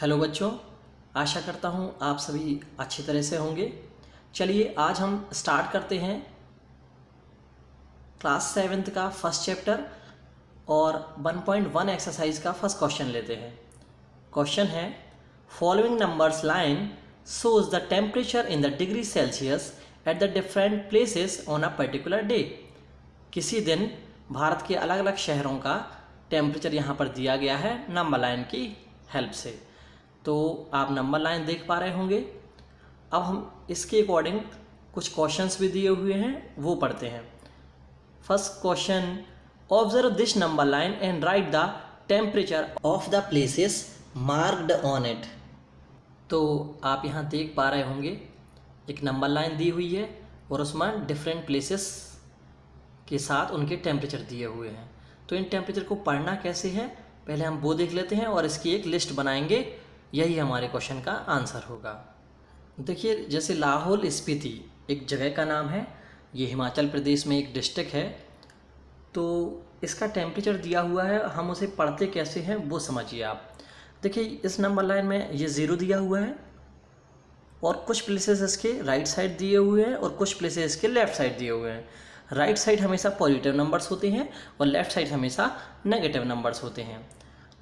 Hello बच्चों, आशा करता हूँ आप सभी अच्छी तरह से होंगे। चलिए आज हम स्टार्ट करते हैं क्लास 7th का फर्स्ट चैप्टर और 1.1 एक्सरसाइज का फर्स्ट क्वेश्चन लेते हैं। क्वेश्चन है following numbers line shows the temperature in the degree Celsius at the different places on a particular day. किसी दिन भारत के अलग अलग शहरों का टेम्परेचर यहाँ पर दिया गया है नंबर लाइन की हेल्प से। तो आप नंबर लाइन देख पा रहे होंगे। अब हम इसके अकॉर्डिंग कुछ क्वेश्चंस भी दिए हुए हैं, वो पढ़ते हैं। First question, observe this number line and write the temperature of the places marked on it. तो आप यहाँ देख पा रहे होंगे एक नंबर लाइन दी हुई है और उसमें डिफरेंट प्लेसेस के साथ उनके टेम्परेचर दिए हुए हैं। तो इन टेम्परेचर को पढ़ना कैसे है पहले हम वो देख लेते हैं और इसकी एक लिस्ट बनाएंगे, यही हमारे क्वेश्चन का आंसर होगा। देखिए जैसे लाहौल स्पीति एक जगह का नाम है, ये हिमाचल प्रदेश में एक डिस्ट्रिक्ट है। तो इसका टेम्परेचर दिया हुआ है, हम उसे पढ़ते कैसे हैं वो समझिए आप। देखिए इस नंबर लाइन में ये ज़ीरो दिया हुआ है और कुछ प्लेसेस इसके राइट साइड दिए हुए हैं और कुछ प्लेसेस इसके लेफ़्ट साइड दिए हुए हैं। राइट साइड हमेशा पॉजिटिव नंबर्स होते हैं और लेफ़्ट साइड हमेशा नेगेटिव नंबर्स होते हैं।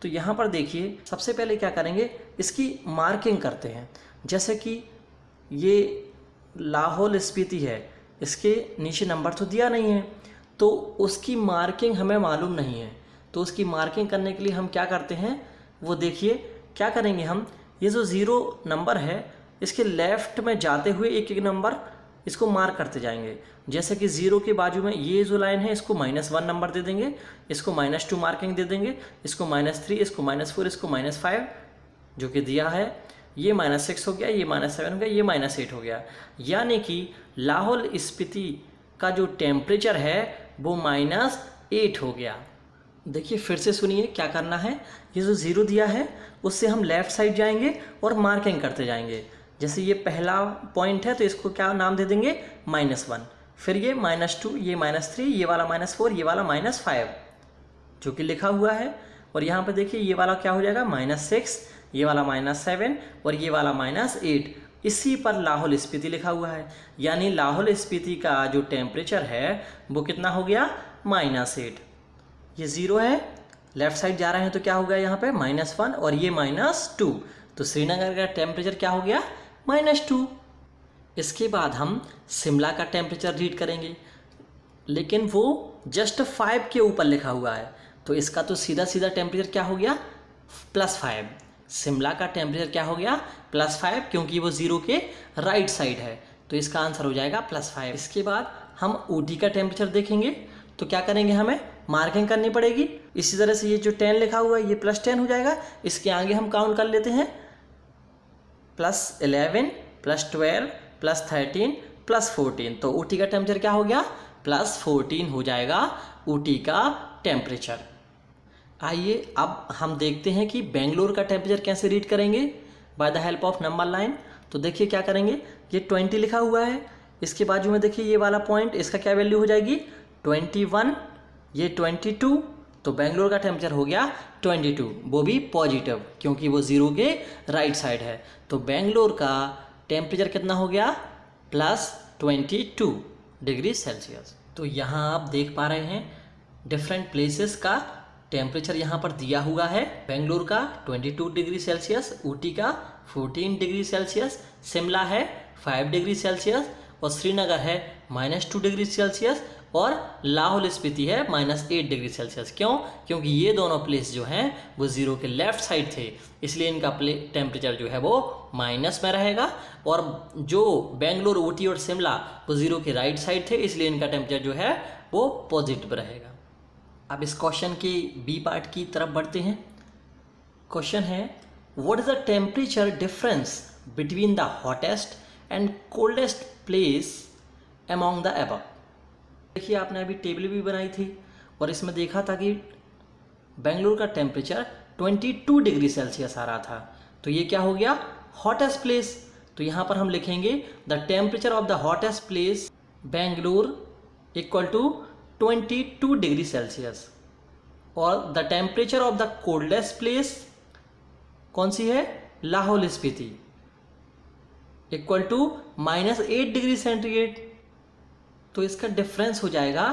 तो यहाँ पर देखिए सबसे पहले क्या करेंगे, इसकी मार्किंग करते हैं। जैसे कि ये लाहौल स्पीति है, इसके नीचे नंबर तो दिया नहीं है, तो उसकी मार्किंग हमें मालूम नहीं है। तो उसकी मार्किंग करने के लिए हम क्या करते हैं वो देखिए क्या करेंगे। हम ये जो ज़ीरो नंबर है इसके लेफ़्ट में जाते हुए एक एक नंबर इसको मार्क करते जाएंगे। जैसे कि ज़ीरो के बाजू में ये जो लाइन है इसको -1 नंबर दे देंगे, इसको -2 मार्किंग दे देंगे, इसको -3, इसको -4, इसको -5 जो कि दिया है, ये -6 हो गया, ये -7 हो गया, ये -8 हो गया। यानी कि लाहौल स्पीति का जो टेम्परेचर है वो -8 हो गया। देखिए फिर से सुनिए क्या करना है। ये जो ज़ीरो दिया है उससे हम लेफ़्ट साइड जाएंगे और मार्किंग करते जाएंगे। जैसे ये पहला पॉइंट है तो इसको क्या नाम दे देंगे -1, फिर ये -2, ये -3, ये वाला -4, ये वाला -5 जो कि लिखा हुआ है। और यहाँ पे देखिए ये वाला क्या हो जाएगा -6, ये वाला -7 और ये वाला -8। इसी पर लाहौल स्पीति लिखा हुआ है। यानी लाहौल स्पीति का जो टेम्परेचर है वो कितना हो गया -8। ये ज़ीरो है, लेफ़्ट साइड जा रहे हैं तो क्या हो गया यहाँ पर -1 और ये -2। तो श्रीनगर का टेम्परेचर क्या हो गया -2। इसके बाद हम शिमला का टेम्परेचर रीड करेंगे, लेकिन वो जस्ट 5 के ऊपर लिखा हुआ है। तो इसका तो सीधा सीधा टेम्परेचर क्या हो गया +5। शिमला का टेम्परेचर क्या हो गया +5, क्योंकि वो ज़ीरो के राइट साइड है। तो इसका आंसर हो जाएगा +5। इसके बाद हम ऊटी का टेम्परेचर देखेंगे। तो क्या करेंगे, हमें मार्किंग करनी पड़ेगी। इसी तरह से ये जो 10 लिखा हुआ है ये +10 हो जाएगा, इसके आगे हम काउंट कर लेते हैं +11, +12, +13, +14। तो ऊटी का टेम्परेचर क्या हो गया +14 हो जाएगा ऊटी का टेम्परेचर। आइए अब हम देखते हैं कि बेंगलोर का टेम्परेचर कैसे रीड करेंगे by the help of number line. तो देखिए क्या करेंगे, ये 20 लिखा हुआ है, इसके बाजू में देखिए ये वाला पॉइंट, इसका क्या वैल्यू हो जाएगी 21, ये 22। तो बेंगलोर का टेम्परेचर हो गया 22, वो भी पॉजिटिव क्योंकि वो ज़ीरो के राइट साइड है। तो बेंगलोर का टेम्परेचर कितना हो गया +22 डिग्री सेल्सियस। तो यहाँ आप देख पा रहे हैं डिफरेंट प्लेसेस का टेम्परेचर यहाँ पर दिया हुआ है। बेंगलोर का 22 डिग्री सेल्सियस, ऊटी का 14 डिग्री सेल्सियस, शिमला है 5 डिग्री सेल्सियस और श्रीनगर है -2 डिग्री सेल्सियस और लाहौल स्पीति है -8 डिग्री सेल्सियस। क्यों? क्योंकि ये दोनों प्लेस जो हैं वो ज़ीरो के लेफ़्ट साइड थे, इसलिए इनका टेम्परेचर जो है वो माइनस में रहेगा। और जो बेंगलोर, ऊटी और शिमला वो ज़ीरो के राइट साइड थे, इसलिए इनका टेम्परेचर जो है वो पॉजिटिव रहेगा। अब इस क्वेश्चन के बी पार्ट की तरफ बढ़ते हैं। क्वेश्चन है what is the temperature difference between the hottest and coldest place among the above. देखिए आपने अभी टेबल भी बनाई थी और इसमें देखा था कि बेंगलोर का टेम्परेचर 22 डिग्री सेल्सियस आ रहा था, तो ये क्या हो गया हॉटेस्ट प्लेस। तो यहाँ पर हम लिखेंगे the temperature of the hottest place Bangalore = 22 degree Celsius. और the temperature of the coldest place कौन सी है Lahul Spiti equal to -8 degree centigrade, तो इसका डिफरेंस हो जाएगा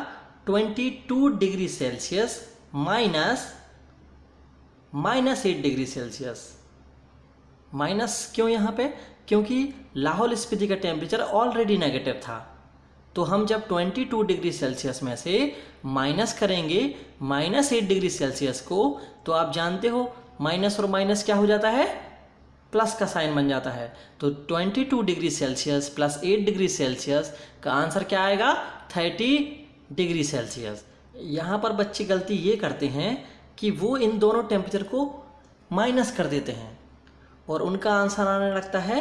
22 degree Celsius -8 degree Celsius. Minus क्यों यहाँ पे? क्योंकि लाहौल स्पीति का टेम्परेचर ऑलरेडी नेगेटिव था, तो हम जब 22 डिग्री सेल्सियस में से माइनस करेंगे -8 डिग्री सेल्सियस को, तो आप जानते हो माइनस और माइनस क्या हो जाता है, प्लस का साइन बन जाता है। तो 22 degree Celsius plus 8 degree Celsius का आंसर क्या आएगा, 30 डिग्री सेल्सियस। यहाँ पर बच्चे गलती ये करते हैं कि वो इन दोनों टेम्परेचर को माइनस कर देते हैं और उनका आंसर आने लगता है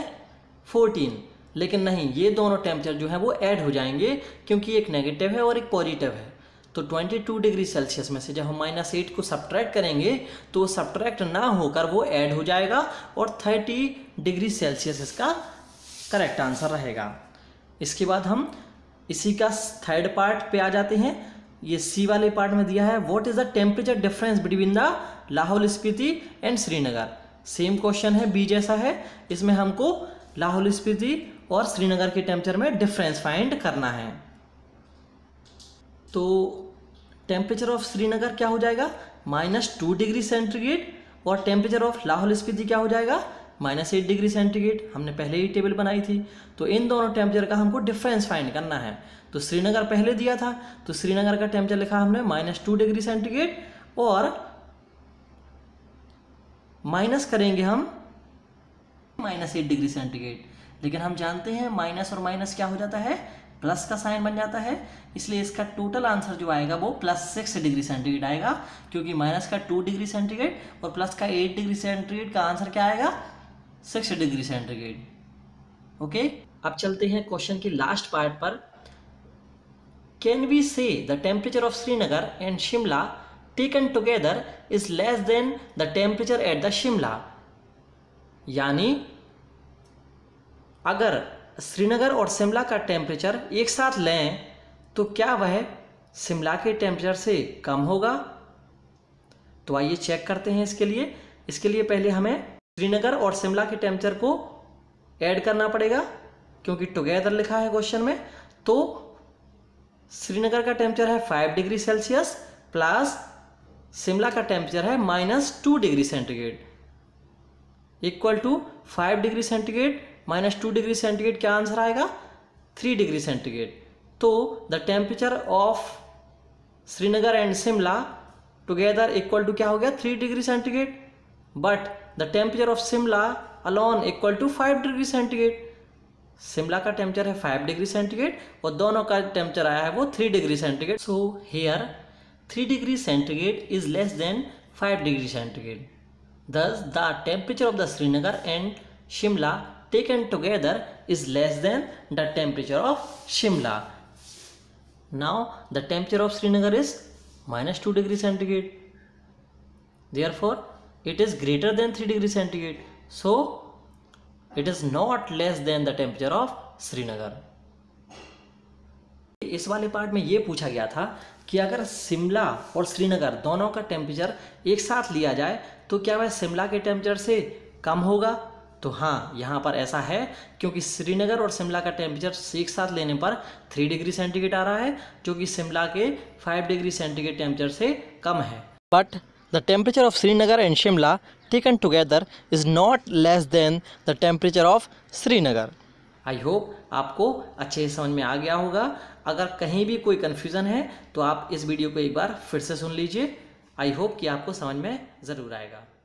14, लेकिन नहीं, ये दोनों टेम्परेचर जो है वो ऐड हो जाएंगे क्योंकि एक नेगेटिव है और एक पॉजिटिव है। तो 22 डिग्री सेल्सियस में से जब हम -8 को सब्ट्रैक्ट करेंगे तो सब्ट्रैक्ट ना होकर वो ऐड हो जाएगा और 30 डिग्री सेल्सियस इसका करेक्ट आंसर रहेगा। इसके बाद हम इसी का थर्ड पार्ट पे आ जाते हैं। ये सी वाले पार्ट में दिया है what is the temperature difference between the Lahaul Spiti and Srinagar. Same question है, बी जैसा है। इसमें हमको लाहौल स्पीति और श्रीनगर के टेम्परेचर में डिफरेंस फाइंड करना है। तो टेम्परेचर ऑफ श्रीनगर क्या हो जाएगा, -2 डिग्री सेंटीग्रेड, और टेम्परेचर ऑफ लाहौल स्पीति क्या हो जाएगा, -8 डिग्री सेंटीग्रेड। हमने पहले ही टेबल बनाई थी, तो इन दोनों टेम्परेचर का हमको डिफरेंस फाइंड करना है। तो श्रीनगर पहले दिया था, तो श्रीनगर का टेम्परेचर लिखा हमने -2 डिग्री सेंटीग्रेड और माइनस करेंगे हम -8 डिग्री सेंटीग्रेड, लेकिन हम जानते हैं माइनस और माइनस क्या हो जाता है, प्लस का साइन बन जाता है, इसलिए इसका टोटल आंसर जो आएगा वो +6 डिग्री सेंटीग्रेड आएगा, क्योंकि माइनस का 2 डिग्री सेंटीग्रेड और प्लस का 8 डिग्री सेंटीग्रेड का आंसर क्या आएगा, 6 डिग्री सेंटीग्रेड। ओके, अब चलते हैं क्वेश्चन के लास्ट पार्ट पर। Can we say the temperature of Srinagar and Shimla taken together is less than the temperature at the Shimla. यानी अगर श्रीनगर और शिमला का टेम्परेचर एक साथ लें तो क्या वह शिमला के टेम्परेचर से कम होगा? तो आइए चेक करते हैं इसके लिए पहले हमें श्रीनगर और शिमला के टेम्परेचर को ऐड करना पड़ेगा, क्योंकि टुगेदर लिखा है क्वेश्चन में। तो श्रीनगर का टेम्परेचर है 5 डिग्री सेल्सियस प्लस शिमला का टेम्परेचर है -2 degree centigrade equal to 5 degree centigrade -2 degree centigrade क्या आंसर आएगा, 3 डिग्री सेंटीग्रेड। तो the temperature of Srinagar and Shimla together equal to क्या हो गया, 3 degree centigrade, but the temperature of Shimla alone equal to 5 degree centigrade. Shimla का temperature है 5 degree centigrade और दोनों का टेम्परेचर आया है वो 3 degree centigrade. So here 3 degree centigrade is less than 5 degree centigrade. Thus the temperature of the Srinagar and Shimla taken together is less than the temperature of Shimla. Now the temperature of Srinagar is -2 degree centigrade. Therefore, it is greater than 3 degree centigrade. So, it is not less than the temperature of Srinagar. इस वाले part में ये पूछा गया था कि अगर शिमला और श्रीनगर दोनों का टेम्परेचर एक साथ लिया जाए तो क्या वह शिमला के टेम्परेचर से कम होगा? तो हाँ, यहाँ पर ऐसा है, क्योंकि श्रीनगर और शिमला का टेम्परेचर एक साथ लेने पर 3 डिग्री सेंटीग्रेड आ रहा है, जो कि शिमला के 5 डिग्री सेंटीग्रेड टेम्परेचर से कम है। But the temperature of Srinagar and Shimla taken together is not less than the temperature of Srinagar. I hope आपको अच्छे से समझ में आ गया होगा। अगर कहीं भी कोई कन्फ्यूज़न है तो आप इस वीडियो को एक बार फिर से सुन लीजिए। आई होप कि आपको समझ में ज़रूर आएगा।